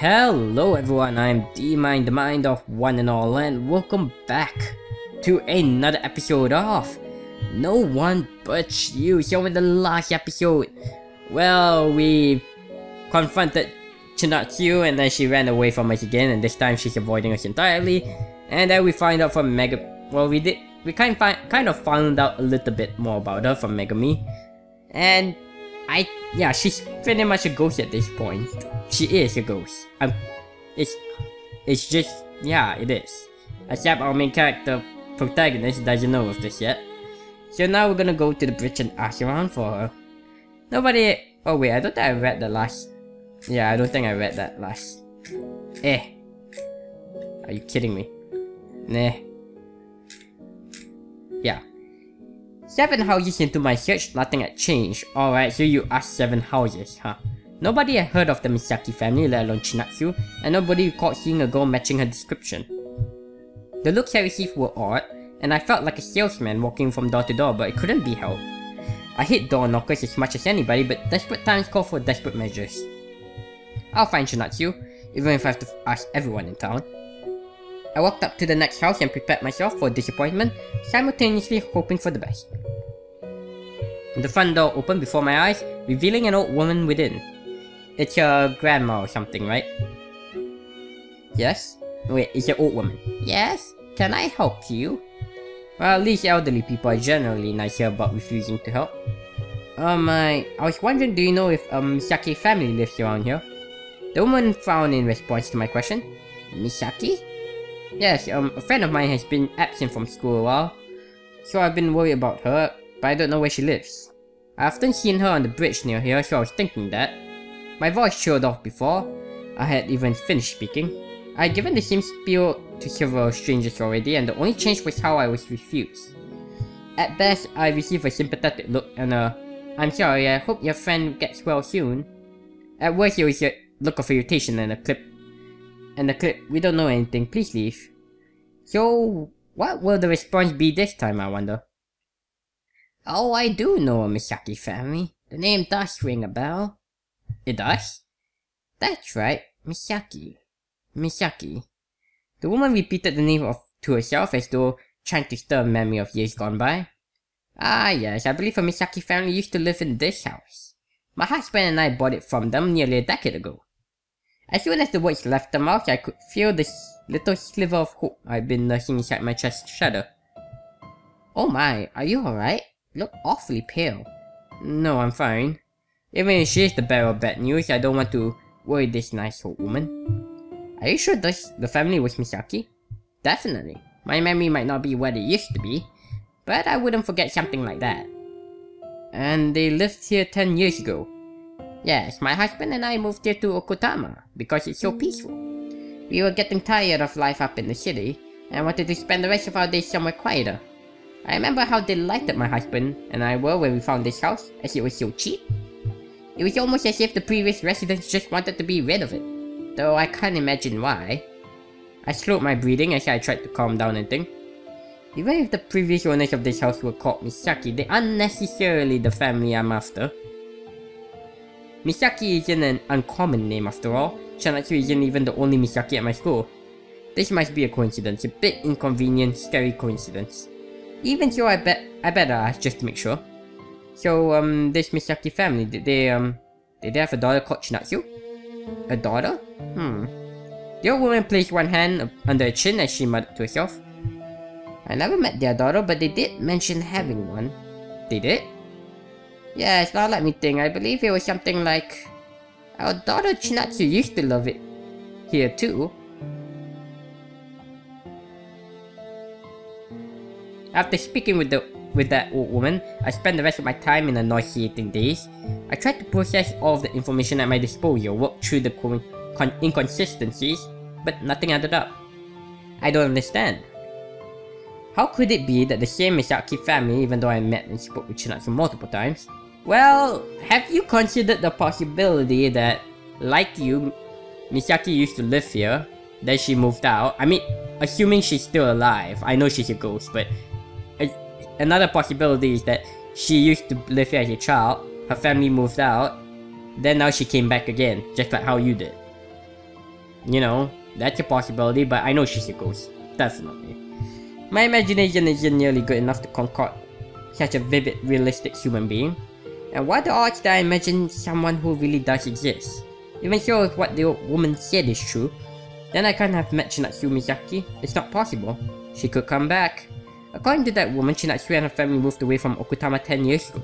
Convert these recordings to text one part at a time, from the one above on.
Hello everyone, I'm DMind, the mind of one and all, and welcome back to another episode of No One But You. So in the last episode, well, we confronted Chinatsu and then she ran away from us again, and this time she's avoiding us entirely. And then we find out from Megumi, well, we kind of found out a little bit more about her from Megumi. And yeah, she's pretty much a ghost at this point. She is a ghost. It's just, yeah, it is. Except our main character, protagonist, doesn't know of this yet. So now we're gonna go to the bridge and ask around for her. Oh wait, I don't think I read the last... Yeah, I don't think I read that last... Are you kidding me? Nah. Yeah. 7 houses into my search, nothing had changed. Alright, so you asked 7 houses, huh? Nobody had heard of the Misaki family, let alone Chinatsu, and nobody recalled seeing a girl matching her description. The looks I received were odd, and I felt like a salesman walking from door to door, but it couldn't be helped. I hate door knockers as much as anybody, but desperate times call for desperate measures. I'll find Chinatsu, even if I have to ask everyone in town. I walked up to the next house and prepared myself for disappointment, simultaneously hoping for the best. The front door opened before my eyes, revealing an old woman within. It's your grandma or something, right? Yes? Wait, it's your old woman. Yes? Can I help you? Well, at least elderly people are generally nicer about refusing to help. I was wondering, do you know if Misaki family lives around here? The woman frowned in response to my question. Misaki? Yes, a friend of mine has been absent from school a while, so I've been worried about her, but I don't know where she lives. I've often seen her on the bridge near here, so I was thinking that. My voice trailed off before I had even finished speaking. I had given the same spiel to several strangers already, and the only change was how I was refused. At best, I received a sympathetic look and a, "I'm sorry, I hope your friend gets well soon." At worst, it was a look of irritation and a clip. "We don't know anything, please leave." So, what will the response be this time, I wonder? Oh, I do know a Misaki family. The name does ring a bell. It does? That's right, Misaki. Misaki. The woman repeated the name to herself as though trying to stir a memory of years gone by. Ah yes, I believe a Misaki family used to live in this house. My husband and I bought it from them nearly a decade ago. As soon as the words left the mouth, I could feel this little sliver of hope I'd been nursing inside my chest shudder. Oh my, are you alright? You look awfully pale. No, I'm fine. Even if she is the bearer of bad news, I don't want to worry this nice old woman. Are you sure the family was Misaki? Definitely. My memory might not be what it used to be, but I wouldn't forget something like that. And they lived here 10 years ago. Yes, my husband and I moved here to Okutama because it's so peaceful. We were getting tired of life up in the city and wanted to spend the rest of our days somewhere quieter. I remember how delighted my husband and I were when we found this house, as it was so cheap. It was almost as if the previous residents just wanted to be rid of it, though I can't imagine why. I slowed my breathing as I tried to calm down and think. Even if the previous owners of this house were called Misaki, they aren't necessarily the family I'm after. Misaki isn't an uncommon name after all. Chinatsu isn't even the only Misaki at my school. This must be a coincidence, a big inconvenient, scary coincidence. Even so, I better ask just to make sure. So, this Misaki family, did they have a daughter called Chinatsu? A daughter? The old woman placed one hand under her chin as she muttered to herself. I never met their daughter, but they did mention having one. They did? Yes, now let me think, I believe it was something like... Our daughter Chinatsu used to love it here too. After speaking with that old woman, I spent the rest of my time in nauseating days. I tried to process all of the information at my disposal, work through the inconsistencies, but nothing added up. I don't understand. How could it be that the same Misaki family, even though I met and spoke with Chinatsu multiple times? Well, have you considered the possibility that, like you, Misaki used to live here, then she moved out? I mean, assuming she's still alive. I know she's a ghost, but another possibility is that she used to live here as a child, her family moved out, then now she came back again, just like how you did. You know, that's a possibility, but I know she's a ghost. That's not me. My imagination isn't nearly good enough to concoct such a vivid, realistic human being. And what the odds that I imagine someone who really does exist? Even so, if what the old woman said is true, then I can't have met Chinatsu Misaki. It's not possible. She could come back. According to that woman, Chinatsu and her family moved away from Okutama 10 years ago.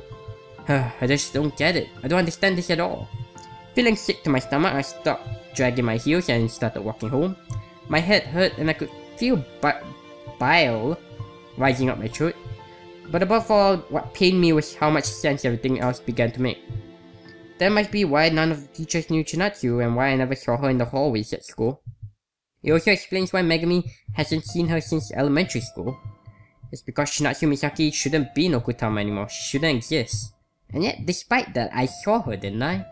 I just don't get it. I don't understand this at all. Feeling sick to my stomach, I stopped dragging my heels and started walking home. My head hurt and I could feel bile rising up my throat. But above all, what pained me was how much sense everything else began to make. That must be why none of the teachers knew Chinatsu and why I never saw her in the hallways at school. It also explains why Megumi hasn't seen her since elementary school. It's because Chinatsu Misaki shouldn't be in Okutama anymore, she shouldn't exist. And yet, despite that, I saw her, didn't I?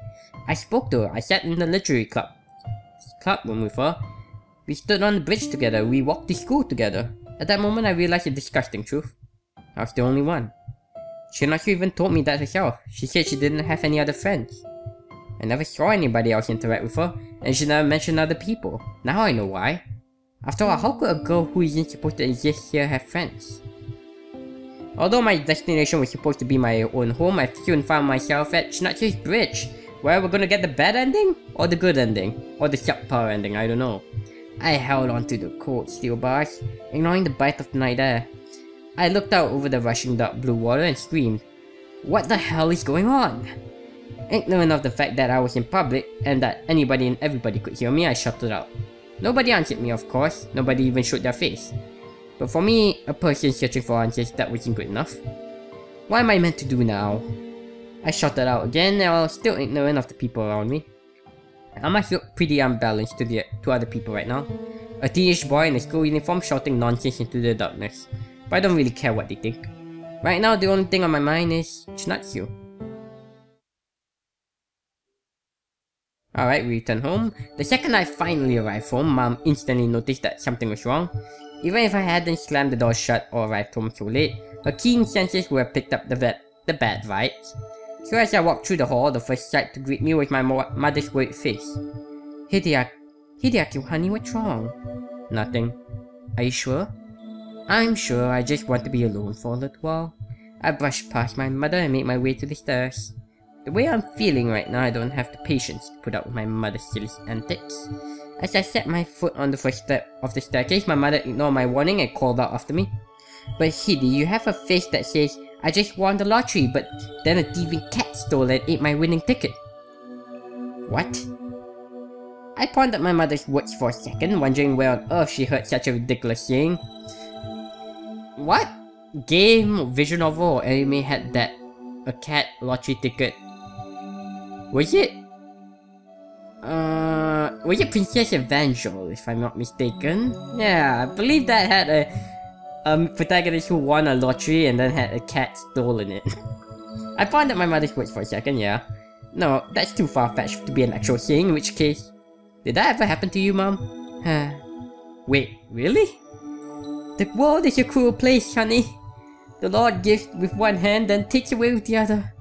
I spoke to her, I sat in the literary club room with her. We stood on the bridge together, we walked to school together. At that moment, I realized a disgusting truth. I was the only one. Chinatsu even told me that herself. She said she didn't have any other friends. I never saw anybody else interact with her, and she never mentioned other people. Now I know why. After all, how could a girl who isn't supposed to exist here have friends? Although my destination was supposed to be my own home, I soon found myself at Chinatsu's bridge, where we're gonna get the bad ending, or the good ending, or the subpar ending, I don't know. I held onto the cold steel bars, ignoring the bite of the night air. I looked out over the rushing dark blue water and screamed, "What the hell is going on?" Ignorant of the fact that I was in public and that anybody and everybody could hear me, I shouted out. Nobody answered me, of course, nobody even showed their face. But for me, a person searching for answers, that wasn't good enough. What am I meant to do now? I shouted out again, and I was still ignorant of the people around me. I must look pretty unbalanced to other people right now. A teenage boy in a school uniform shouting nonsense into the darkness. But I don't really care what they think. Right now, the only thing on my mind is Chinatsu. Alright, we returned home. The second I finally arrived home, Mom instantly noticed that something was wrong. Even if I hadn't slammed the door shut or arrived home so late, her keen senses would have picked up the bad vibes. So as I walked through the hall, the first sight to greet me was my mother's worried face. Hideaki, honey, what's wrong? Nothing. Are you sure? I'm sure, I just want to be alone for a little while. I brushed past my mother and made my way to the stairs. The way I'm feeling right now, I don't have the patience to put up with my mother's silly antics. As I set my foot on the first step of the staircase, my mother ignored my warning and called out after me. "But Hidey, you have a face that says, 'I just won the lottery, but then a thieving cat stole and ate my winning ticket.'" What? I pondered my mother's words for a second, wondering where on earth she heard such a ridiculous saying. What? Game, visual novel, or anime had that? A cat lottery ticket? Was it Princess Evangile, if I'm not mistaken? Yeah, I believe that had a protagonist who won a lottery and then had a cat stolen it. I found that my mother's words for a second, yeah. No, that's too far-fetched to be an actual saying, in which case... Did that ever happen to you, Mom? Wait, really? The world is a cruel place, honey. The Lord gives with one hand, then takes away with the other.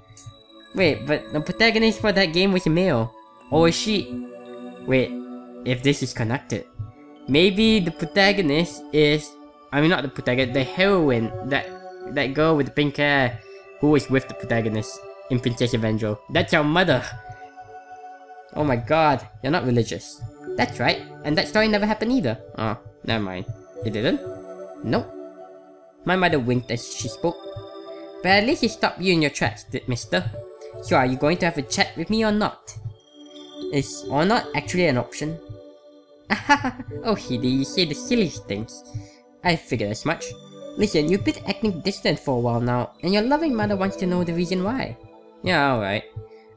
Wait, but the protagonist for that game was a male. Or is she... Wait, if this is connected... Maybe the protagonist is... I mean, not the protagonist, the heroine. That girl with the pink hair who was with the protagonist in Princess Evangile. That's our mother! Oh my god, you're not religious. That's right, and that story never happened either. Oh, never mind. It didn't? Nope. My mother winked as she spoke. "But at least it stopped you in your tracks, did mister? So are you going to have a chat with me or not? Is or not actually an option?" Oh Hidey, you say the silliest things. I figured as much. Listen, you've been acting distant for a while now, and your loving mother wants to know the reason why. Yeah, alright.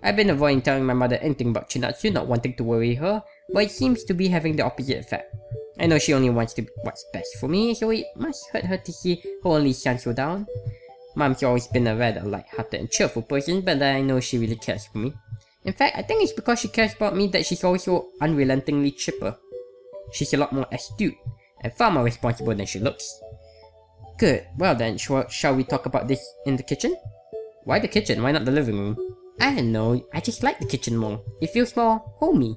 I've been avoiding telling my mother anything about Chinatsu, not wanting to worry her, but it seems to be having the opposite effect. I know she only wants to what's best for me, so it must hurt her to see her only son go down. Mom's always been a rather light-hearted and cheerful person, but I know she really cares for me. In fact, I think it's because she cares about me that she's also unrelentingly chipper. She's a lot more astute, and far more responsible than she looks. Good, well then, shall we talk about this in the kitchen? Why the kitchen? Why not the living room? I don't know, I just like the kitchen more. It feels more homey.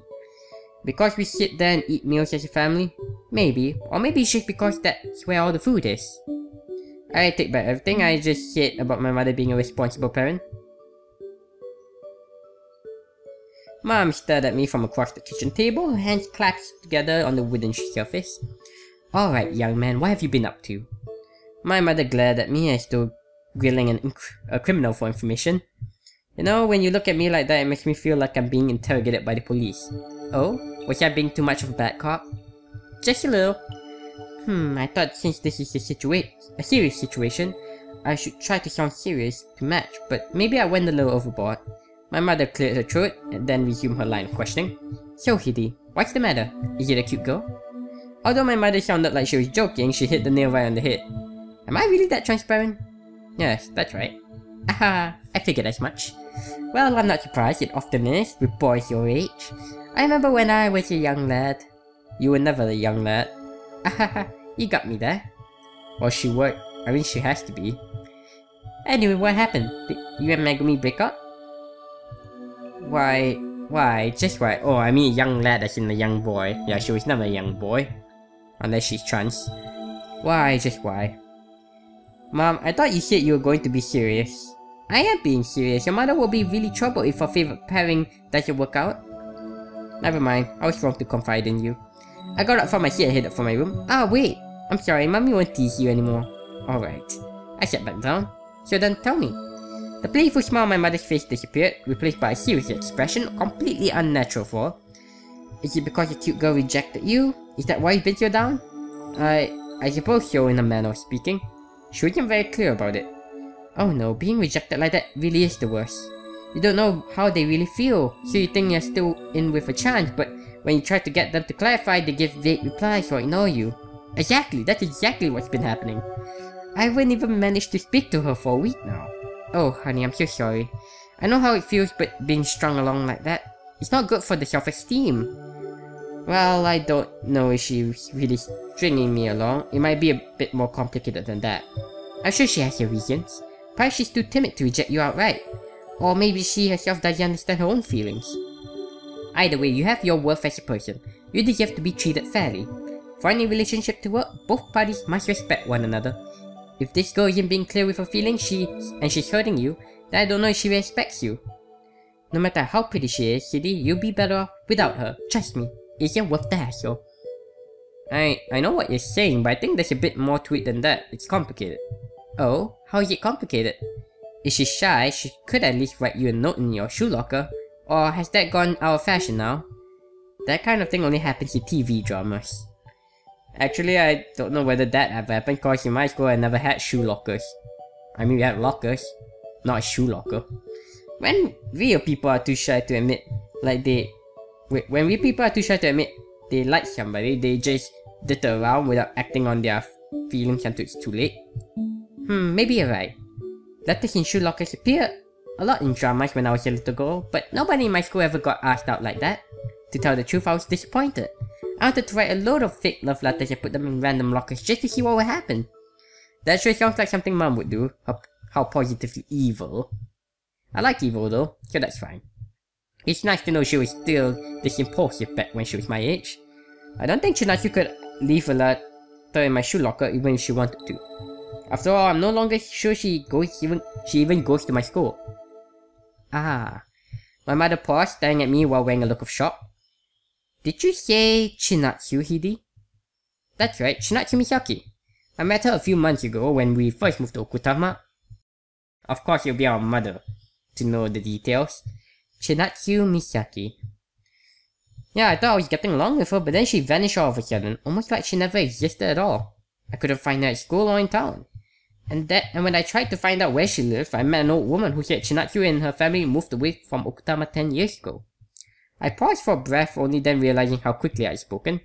Because we sit there and eat meals as a family? Maybe. Or maybe it's just because that's where all the food is. I take back everything I just said about my mother being a responsible parent. Mom stared at me from across the kitchen table, her hands clasped together on the wooden surface. Alright, young man, what have you been up to? My mother glared at me as though grilling a criminal for information. You know, when you look at me like that, it makes me feel like I'm being interrogated by the police. Oh? Was I being too much of a bad cop? Just a little. I thought since this is a serious situation, I should try to sound serious to match, but maybe I went a little overboard. My mother cleared her throat and then resumed her line of questioning. So Hidi, what's the matter? Is it a cute girl? Although my mother sounded like she was joking, she hit the nail right on the head. Am I really that transparent? Yes, that's right. Aha, I figured as much. Well, I'm not surprised, it often is, with boys your age. I remember when I was a young lad. You were never a young lad. Ahaha, you got me there. Well, she worked. I mean, she has to be. Anyway, what happened? Did you and Megumi break up? Why? Just why? Oh, I mean a young lad as in a young boy. Yeah, she was never a young boy. Unless she's trans. Why? Just why? Mom, I thought you said you were going to be serious. I am being serious. Your mother will be really troubled if her favorite pairing doesn't work out. Never mind. I was wrong to confide in you. I got up from my seat and headed for my room. Ah, wait! I'm sorry, Mommy won't tease you anymore. Alright. I sat back down. So then, tell me. The playful smile on my mother's face disappeared, replaced by a serious expression completely unnatural for her. Is it because the cute girl rejected you? Is that why you bit her down? I suppose so, in a manner of speaking. She wasn't very clear about it. Oh no, being rejected like that really is the worst. You don't know how they really feel, so you think you're still in with a chance, but when you try to get them to clarify, they give vague replies or ignore you. Exactly, that's exactly what's been happening. I haven't even managed to speak to her for a week now. Oh honey, I'm so sorry. I know how it feels, but being strung along like that, it's not good for the self-esteem. Well, I don't know if she's really stringing me along. It might be a bit more complicated than that. I'm sure she has her reasons. Perhaps she's too timid to reject you outright. Or maybe she herself doesn't understand her own feelings. Either way, you have your worth as a person. You deserve to be treated fairly. For any relationship to work, both parties must respect one another. If this girl isn't being clear with her feelings and she's hurting you, then I don't know if she respects you. No matter how pretty she is, City, you'll be better off without her. Trust me, it's your worth the hassle. I know what you're saying, but I think there's a bit more to it than that. It's complicated. Oh? How is it complicated? If she's shy, she could at least write you a note in your shoe locker. Or has that gone out of fashion now? That kind of thing only happens in TV dramas. Actually, I don't know whether that ever happened, because in my school I never had shoe lockers. I mean, we had lockers, not a shoe locker. When real people are too shy to admit, they like somebody, they just ditter around without acting on their feelings until it's too late. Maybe you're right. Letters in shoe lockers appear a lot in dramas when I was a little girl, but nobody in my school ever got asked out like that. To tell the truth, I was disappointed. I wanted to write a load of fake love letters and put them in random lockers just to see what would happen. That sure sounds like something Mom would do. How positively evil. I like evil though, so that's fine. It's nice to know she was still this impulsive back when she was my age. I don't think Chinatsu could leave a letter in my shoe locker even if she wanted to. After all, I'm no longer sure she even goes to my school. Ah. My mother paused, staring at me while wearing a look of shock. Did you say Chinatsu, Hidi? That's right, Chinatsu Misaki. I met her a few months ago when we first moved to Okutama. Of course, you'll be our mother to know the details. Chinatsu Misaki. Yeah, I thought I was getting along with her, but then she vanished all of a sudden, almost like she never existed at all. I couldn't find her at school or in town. And when I tried to find out where she lived, I met an old woman who said Chinatsu and her family moved away from Okutama 10 years ago. I paused for a breath, only then realizing how quickly I had spoken.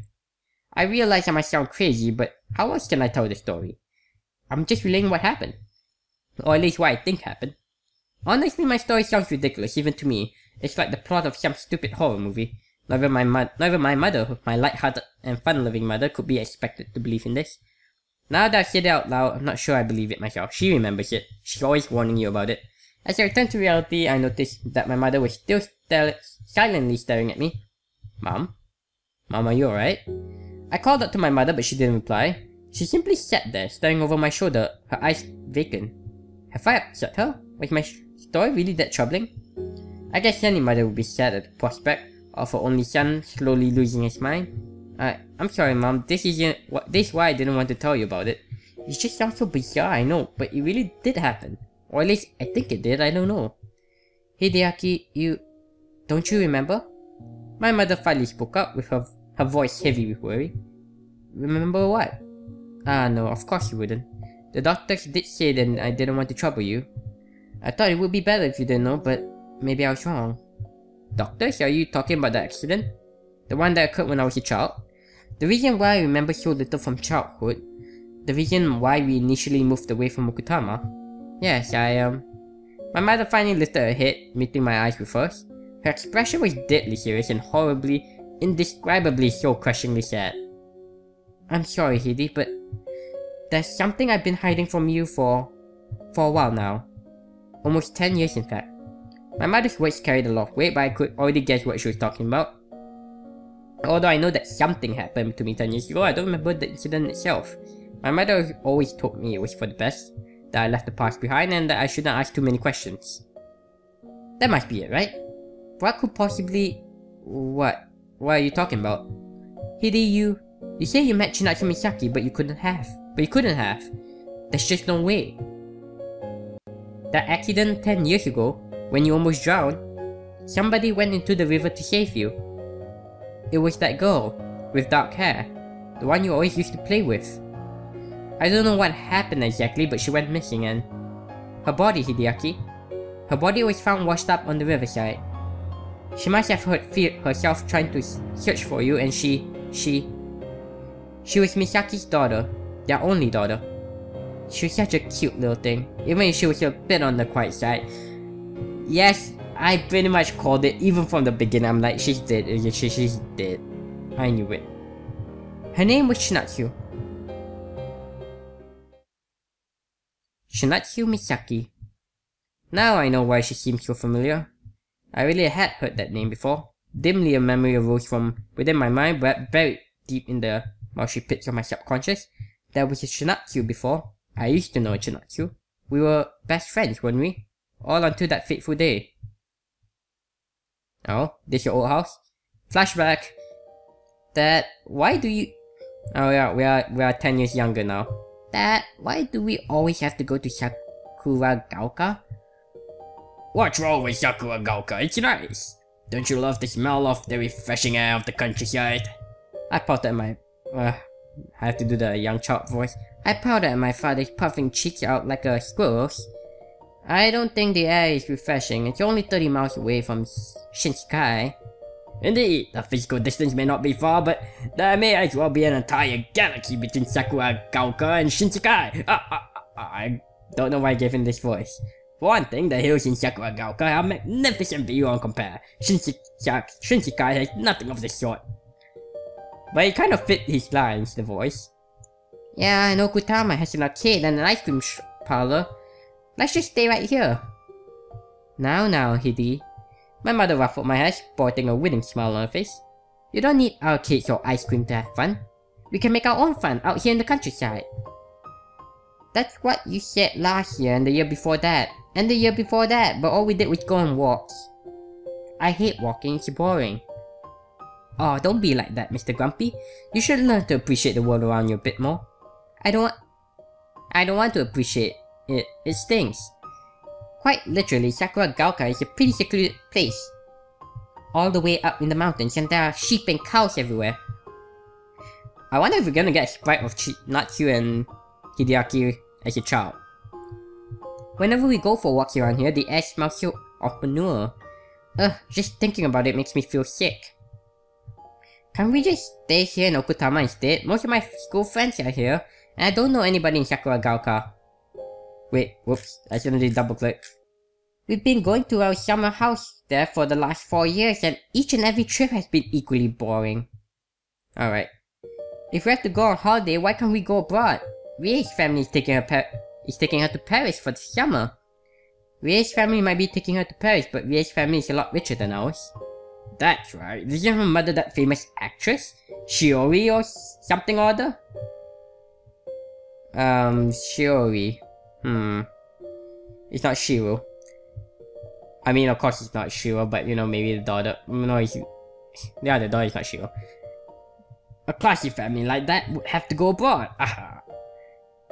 I realized I might sound crazy, but how else can I tell the story? I'm just relaying what happened. Or at least what I think happened. Honestly, my story sounds ridiculous, even to me. It's like the plot of some stupid horror movie. Neither my mother, my light-hearted and fun-loving mother, could be expected to believe in this. Now that I said it out loud, I'm not sure I believe it myself. She remembers it. She's always warning you about it. As I returned to reality, I noticed that my mother was still silently staring at me. Mom? Mom, are you alright? I called out to my mother, but she didn't reply. She simply sat there, staring over my shoulder, her eyes vacant. Have I upset her? Was my story really that troubling? I guess any mother would be sad at the prospect of her only son slowly losing his mind. I'm sorry, Mom, this is why I didn't want to tell you about it. It just sounds so bizarre, I know, but it really did happen. Or at least, I think it did, I don't know. Hideaki, don't you remember? My mother finally spoke up, with her voice heavy with worry. Remember what? Ah no, of course you wouldn't. The doctors did say that I didn't want to trouble you. I thought it would be better if you didn't know, but maybe I was wrong. Doctors, are you talking about the accident? The one that occurred when I was a child? The reason why I remember so little from childhood. The reason why we initially moved away from Okutama. Yes, My mother finally lifted her head, meeting my eyes with hers. Her expression was deadly serious and horribly, indescribably so crushingly sad. I'm sorry, Hidi, but there's something I've been hiding from you for a while now. Almost 10 years, in fact. My mother's words carried a lot of weight, but I could already guess what she was talking about. Although I know that something happened to me 10 years ago, I don't remember the incident itself. My mother always told me it was for the best, that I left the past behind, and that I shouldn't ask too many questions. That must be it, right? What could possibly... What? What are you talking about? Hidi, you say you met Chinatsu Misaki, but you couldn't have. There's just no way. That accident 10 years ago, when you almost drowned, somebody went into the river to save you. It was that girl, with dark hair, the one you always used to play with. I don't know what happened exactly, but she went missing and... Her body, Hideaki. Her body was found washed up on the riverside. She must have hurt herself trying to search for you, and she was Misaki's daughter, their only daughter. She was such a cute little thing, even if she was a bit on the quiet side. Yes, I pretty much called it even from the beginning. I'm like, she's dead, she's dead. I knew it. Her name was Chinatsu. Chinatsu Misaki. Now I know why she seemed so familiar. I really had heard that name before. Dimly a memory arose from within my mind, but buried deep in the marshy pits of my subconscious. There was a Chinatsu before. I used to know a Chinatsu. We were best friends, weren't we? All until that fateful day. Oh, this your old house? Flashback! Dad, why do you... Oh yeah, we are 10 years younger now. Dad, why do we always have to go to Sakuragaoka? What's wrong with Sakuragaoka? It's nice! Don't you love the smell of the refreshing air of the countryside? I pouted at my... I have to do the young child voice. I pouted at my father's puffing cheeks out like a squirrel's. I don't think the air is refreshing. It's only 30 miles away from Shinsukai. Indeed, the physical distance may not be far, but there may as well be an entire galaxy between Sakuragaoka and Shinsukai. I don't know why I gave him this voice. For one thing, the hills in Sakuragaoka are magnificent beyond compare. Shinsukai has nothing of the sort. But it kind of fit his lines, the voice. Yeah, and Okutama has an arcade and an ice cream parlor. Let's just stay right here. Now, Hidi. My mother ruffled my hair, sporting a winning smile on her face. You don't need arcades or ice cream to have fun. We can make our own fun out here in the countryside. That's what you said last year and the year before that. And the year before that, but all we did was go on walks. I hate walking, it's boring. Oh, don't be like that, Mr. Grumpy. You should learn to appreciate the world around you a bit more. I don't want to appreciate it. It stings. Quite literally, Sakuragaoka is a pretty secluded place. All the way up in the mountains, and there are sheep and cows everywhere. I wonder if we're gonna get a sprite of Chinatsu and Hideaki as a child. Whenever we go for walks around here, the air smells so of manure. Ugh, just thinking about it makes me feel sick. Can we just stay here in Okutama instead? Most of my school friends are here, and I don't know anybody in Sakuragaoka. Wait, whoops, I suddenly double-clicked. We've been going to our summer house there for the last 4 years, and each and every trip has been equally boring. Alright. If we have to go on holiday, why can't we go abroad? Rie's family is taking her to Paris for the summer. Rie's family might be taking her to Paris, but Rie's family is a lot richer than ours. That's right. This is her mother, that famous actress? Shiori or something or other? Shiori. It's not Shiro. I mean, of course it's not Shiro, but you know, maybe the daughter... No, it's... Yeah, the daughter is not Shiro. A classy family like that would have to go abroad. Aha.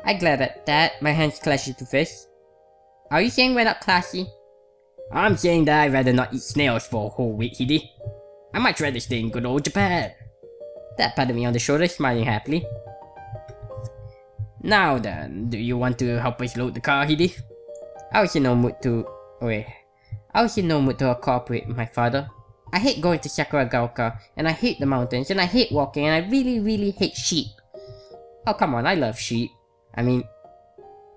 I glad at that. My hands clash into fists. Are you saying we're not classy? I'm saying that I'd rather not eat snails for a whole week, Hide. I much rather stay in good old Japan. That patted me on the shoulder, smiling happily. Now then, do you want to help us load the car, Hide? I was in no mood to... Wait. I was in no mood to cooperate with my father. I hate going to Sakuragaoka, and I hate the mountains, and I hate walking, and I really hate sheep. Oh come on, I love sheep. I mean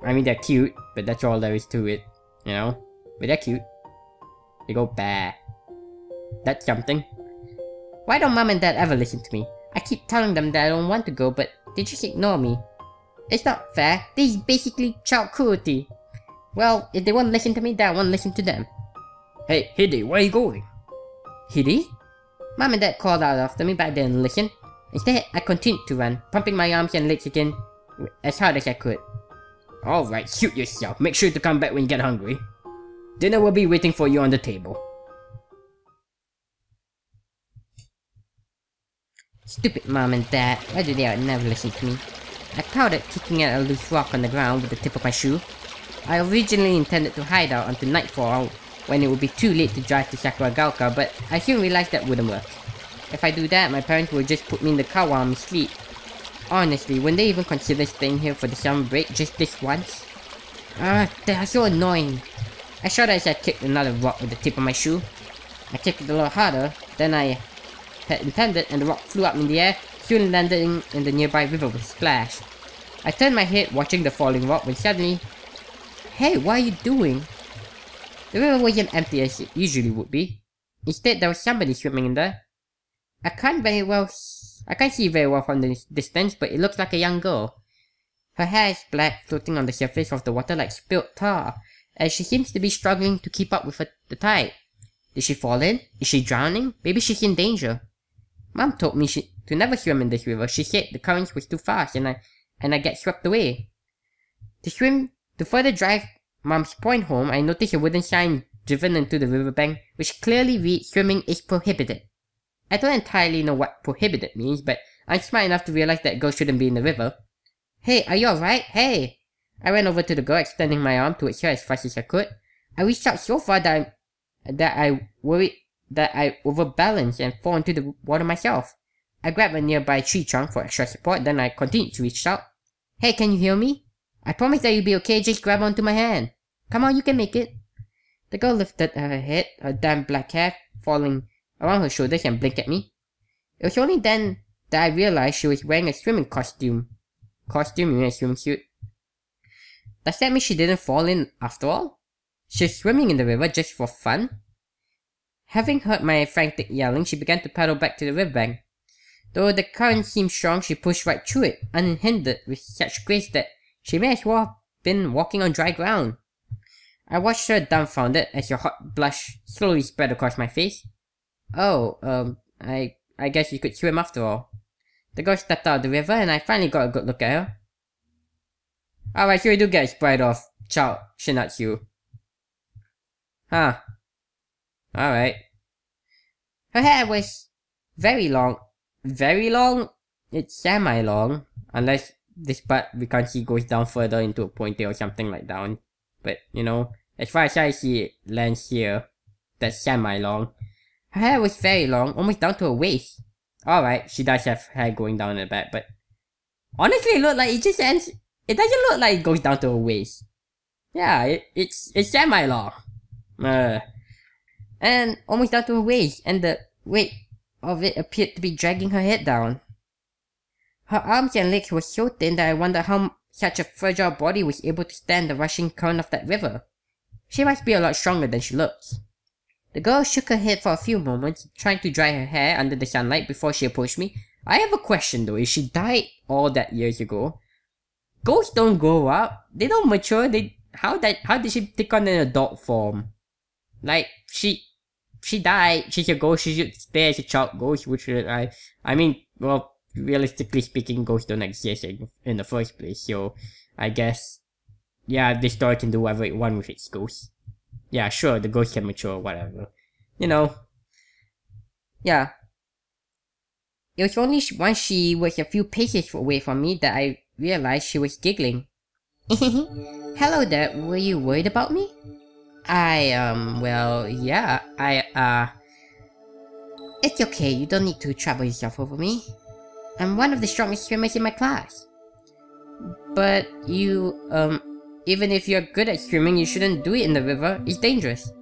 they're cute, but that's all there is to it, you know? But they're cute. They go bah. That's something. Why don't Mom and Dad ever listen to me? I keep telling them that I don't want to go, but they just ignore me. It's not fair. This is basically child cruelty. Well, if they won't listen to me, then I won't listen to them. Hey, Hide, where are you going? Hide? Mom and Dad called out after me, but I didn't listen. Instead, I continued to run, pumping my arms and legs again as hard as I could. Alright, shoot yourself. Make sure to come back when you get hungry. Dinner will be waiting for you on the table. Stupid Mom and Dad, why do they never listen to me? I pouted, kicking at a loose rock on the ground with the tip of my shoe. I originally intended to hide out until nightfall when it would be too late to drive to Sakuragaoka, but I soon realized that wouldn't work. If I do that, my parents would just put me in the car while I'm asleep. Honestly, wouldn't they even consider staying here for the summer break just this once? They are so annoying. I shot as I kicked another rock with the tip of my shoe. I kicked it a lot harder than I had intended, and the rock flew up in the air, soon landing in the nearby river with a splash. I turned my head watching the falling rock when suddenly... Hey, what are you doing? The river wasn't empty as it usually would be. Instead, there was somebody swimming in there. I can't see very well from the distance, but it looks like a young girl. Her hair is black, floating on the surface of the water like spilled tar, as she seems to be struggling to keep up with the tide. Did she fall in? Is she drowning? Maybe she's in danger. Mom told me to never swim in this river. She said the current was too fast and I get swept away. To further drive Mom's point home, I noticed a wooden sign driven into the riverbank, which clearly reads, "Swimming is prohibited." I don't entirely know what prohibited means, but I'm smart enough to realize that girls shouldn't be in the river. Hey, are you alright? Hey! I ran over to the girl, extending my arm towards her as fast as I could. I reached out so far that I worried that I overbalanced and fall into the water myself. I grabbed a nearby tree trunk for extra support, then I continued to reach out. Hey, can you hear me? I promise that you'll be okay, just grab onto my hand. Come on, you can make it. The girl lifted her head, her damp black hair falling around her shoulders, and blinked at me. It was only then that I realized she was wearing a swimming costume. Costume, you mean a swimsuit? Does that mean she didn't fall in after all? She was swimming in the river just for fun? Having heard my frantic yelling, she began to paddle back to the riverbank. Though the current seemed strong, she pushed right through it, unhindered, with such grace that she may as well have been walking on dry ground. I watched her dumbfounded as a hot blush slowly spread across my face. Oh, I guess you could swim after all. The girl stepped out of the river and I finally got a good look at her. Alright, so we do get sprayed off, child Shinatsu. Huh. Alright. Her hair was very long. Very long? It's semi-long. Unless this part we can't see goes down further into a ponytail or something like down. But, you know, as far as I see it lands here, that's semi-long. Her hair was very long, almost down to her waist. Alright, she does have hair going down in the back, but... Honestly, it looked like it just ends... It doesn't look like it goes down to her waist. Yeah, it's semi-long. And almost down to her waist, and the weight of it appeared to be dragging her head down. Her arms and legs were so thin that I wondered how such a fragile body was able to stand the rushing current of that river. She must be a lot stronger than she looks. The girl shook her head for a few moments, trying to dry her hair under the sunlight before she approached me. I have a question though, if she died all that years ago, ghosts don't grow up, they don't mature, how did she take on an adult form? Like, she died, she should go, she should stay as a child ghost, which I mean, well, realistically speaking, ghosts don't exist in the first place, so I guess, yeah, the story can do whatever it wants with its ghosts. Yeah, sure, the ghost can mature, whatever. You know, yeah. It was only once she was a few paces away from me that I realized she was giggling. Hello there, were you worried about me? Well, yeah, it's okay, you don't need to trouble yourself over me. I'm one of the strongest swimmers in my class. But you, even if you're good at swimming, you shouldn't do it in the river, it's dangerous.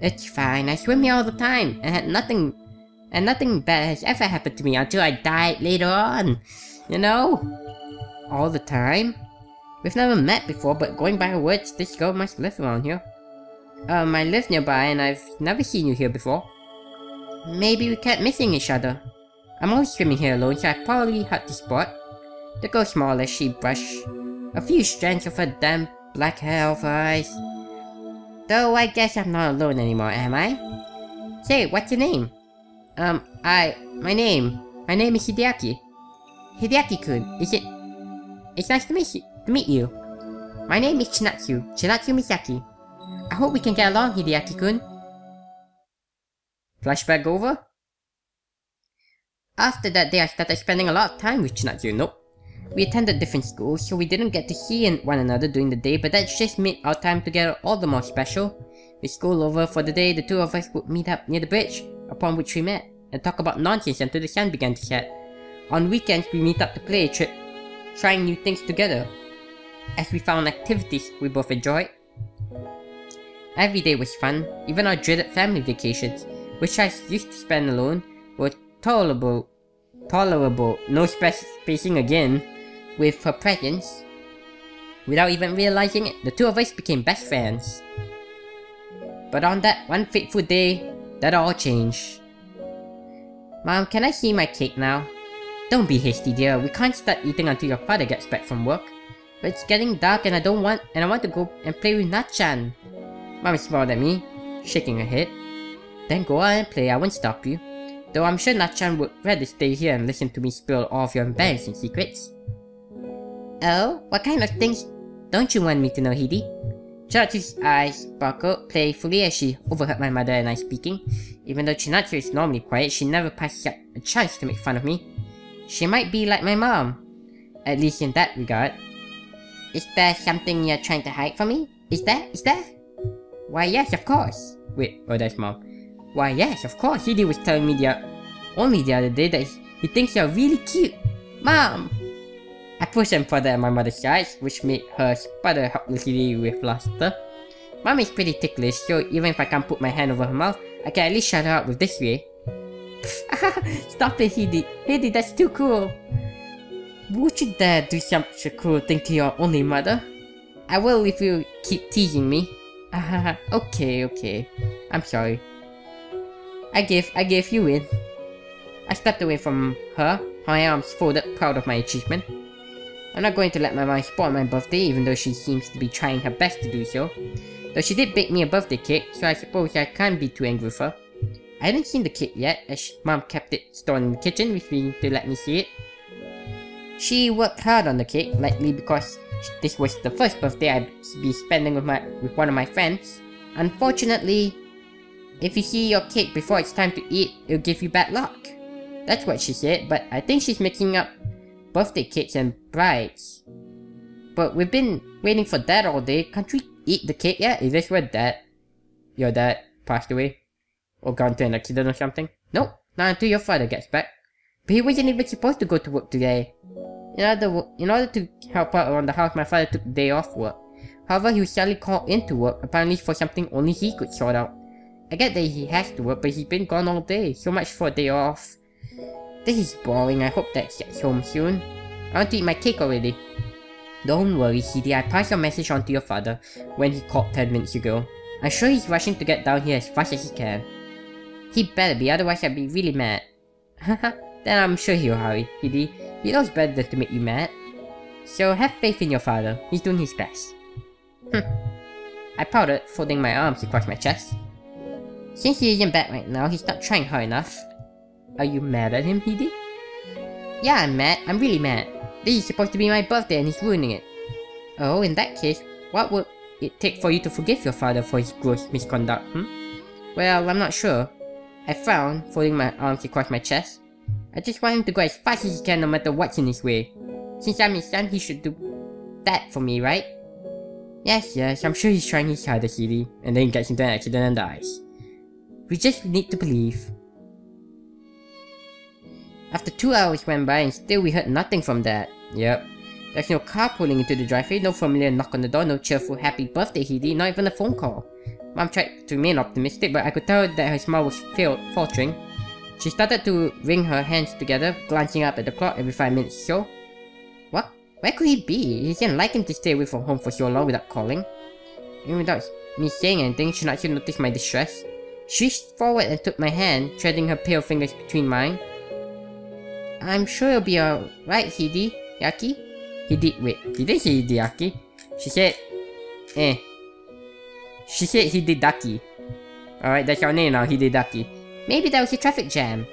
It's fine, I swim here all the time, and had nothing... And nothing bad has ever happened to me until I died later on, you know? All the time? We've never met before, but going by her words, this girl must live around here. I live nearby and I've never seen you here before. Maybe we kept missing each other. I'm always swimming here alone, so I probably had the spot. The girl smiled as she brushed a few strands of her damp black hair off her eyes. Though I guess I'm not alone anymore, am I? Say, what's your name? My name is Hideaki. Hideaki-kun, is it? It's nice to meet you. My name is Chinatsu Misaki. I hope we can get along, Hideaki-kun. Flashback over? After that day, I started spending a lot of time with Chinatsu, We attended different schools, so we didn't get to see one another during the day, but that just made our time together all the more special. With school over for the day, the two of us would meet up near the bridge, upon which we met, and talk about nonsense until the sun began to set. On weekends, we meet up to play a trip, trying new things together, as we found activities we both enjoyed. Every day was fun, even our dreaded family vacations, which I used to spend alone, were tolerable, no spacing again, with her presence. Without even realizing it, the two of us became best friends. But on that one fateful day, that all changed. Mom, can I see my cake now? Don't be hasty, dear. We can't start eating until your father gets back from work. But it's getting dark and I want to go and play with Na-chan. Mom smiled at me, shaking her head. Then go out and play, I won't stop you. Though I'm sure Na-chan would rather stay here and listen to me spill all of your embarrassing secrets. Oh, what kind of things don't you want me to know, Hidi? Chinatsu's eyes sparkled playfully as she overheard my mother and I speaking. Even though Chinatsu is normally quiet, she never passed up a chance to make fun of me. She might be like my mom, at least in that regard. Is there something you're trying to hide from me? Is there? Why yes, of course. Wait, oh that's mom. Why yes, of course. Hidi was telling me only the other day that he thinks you're really cute. Mom! I pushed him further at my mother's sides, which made her sputter helplessly with laughter. Mom is pretty ticklish, so even if I can't put my hand over her mouth, I can at least shut her out with this way. Stop it, Hidi. Hidi, that's too cruel. Would you dare do such a cruel thing to your only mother? I will if you keep teasing me. Okay. I'm sorry. I gave you in. I stepped away from her, my arms folded, proud of my achievement. I'm not going to let my mom spoil my birthday, even though she seems to be trying her best to do so. Though she did bake me a birthday cake, so I suppose I can't be too angry with her. I hadn't seen the cake yet, as mom kept it stored in the kitchen, refusing to let me see it. She worked hard on the cake, likely because this was the first birthday I'd be spending with one of my friends. Unfortunately, if you see your cake before it's time to eat, it'll give you bad luck. That's what she said, but I think she's mixing up birthday cakes and brides. But we've been waiting for that all day. Can't we eat the cake yet? Is this where your dad passed away? Or gone to an accident or something? Nope, not until your father gets back. But he wasn't even supposed to go to work today. In order to help out around the house, my father took the day off work. However, he was suddenly called into work, apparently for something only he could sort out. I get that he has to work, but he's been gone all day. So much for a day off. This is boring, I hope that gets home soon. I want to eat my cake already. Don't worry, Hidi, I passed your message on to your father when he called 10 minutes ago. I'm sure he's rushing to get down here as fast as he can. He better be, otherwise I'd be really mad. Haha, then I'm sure he'll hurry, Hidi. He knows better than to make you mad. So have faith in your father, he's doing his best. I pouted, folding my arms across my chest. Since he isn't back right now, he's not trying hard enough. Are you mad at him, Hide? Yeah, I'm mad. I'm really mad. This is supposed to be my birthday and he's ruining it. Oh, in that case, what would it take for you to forgive your father for his gross misconduct, Well, I'm not sure. I frowned, folding my arms across my chest. I just want him to go as fast as he can no matter what's in his way. Since I'm his son, he should do that for me, right? Yes, I'm sure he's trying his hardest, Hide, and then he gets into an accident and dies. We just need to believe. After 2 hours went by and still we heard nothing from Dad. Yep. There's no car pulling into the driveway, no familiar knock on the door, no cheerful happy birthday Hide, not even a phone call. Mom tried to remain optimistic, but I could tell that her smile was faltering. She started to wring her hands together, glancing up at the clock every 5 minutes or so. What? Where could he be? He didn't like him to stay away from home for so long without calling. Even without me saying anything, Chinatsu noticed my distress. She reached forward and took my hand, threading her pale fingers between mine. I'm sure it'll be alright, Hideaki? Wait, did he say Hideaki? She said... She said Hideaki. Alright, that's our name now, Hideaki. Maybe that was a traffic jam.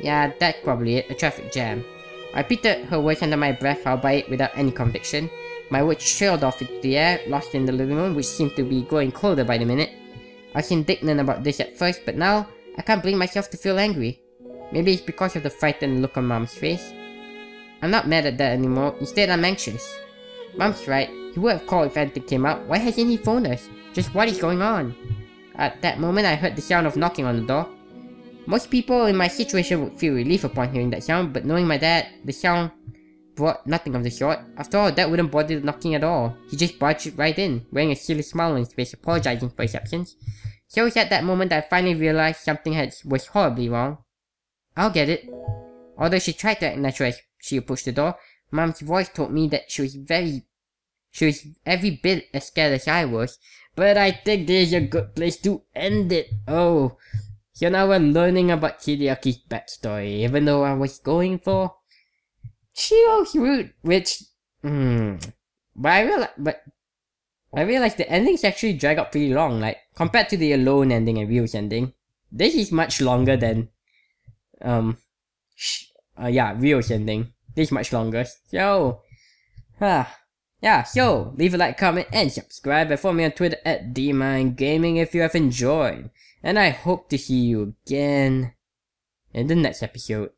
Yeah, that's probably it, a traffic jam. I repeated her words under my breath, albeit without any conviction. My words trailed off into the air, lost in the living room, which seemed to be growing colder by the minute. I was indignant about this at first, but now, I can't bring myself to feel angry. Maybe it's because of the frightened look on Mom's face. I'm not mad at that anymore, instead I'm anxious. Mom's right, he would have called if anything came up, why hasn't he phoned us? Just what is going on? At that moment I heard the sound of knocking on the door. Most people in my situation would feel relief upon hearing that sound, but knowing my dad, the sound brought nothing of the sort. After all, Dad wouldn't bother knocking at all, he just barged right in, wearing a silly smile on his face, apologizing for his absence. So it was at that moment that I finally realized something was horribly wrong. I'll get it. Although she tried to act natural as she approached the door, Mom's voice told me that she was every bit as scared as I was. But I think this is a good place to end it. Oh, so now we're learning about Hideaki's backstory, even though I was going for Chiro's route, which, but I realized the endings actually drag out pretty long, like compared to the Alone ending and Ryu's ending. This is much longer than. Rio's ending. This is much longer. So, so leave a like, comment, and subscribe, and follow me on Twitter at DMind Gaming if you have enjoyed. And I hope to see you again in the next episode.